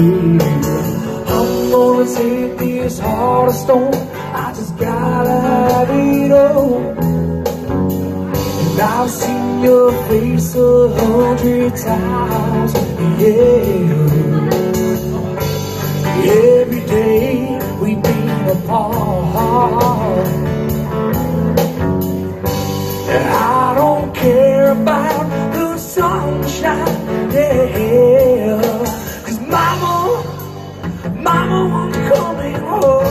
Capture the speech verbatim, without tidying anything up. believe I'm gonna save this heart of stone. I just gotta have it all. And I've seen your face a hundred times, yeah. Every day we've been apart, and I don't care about the sunshine, yeah. Mama, Mama, I'm coming home.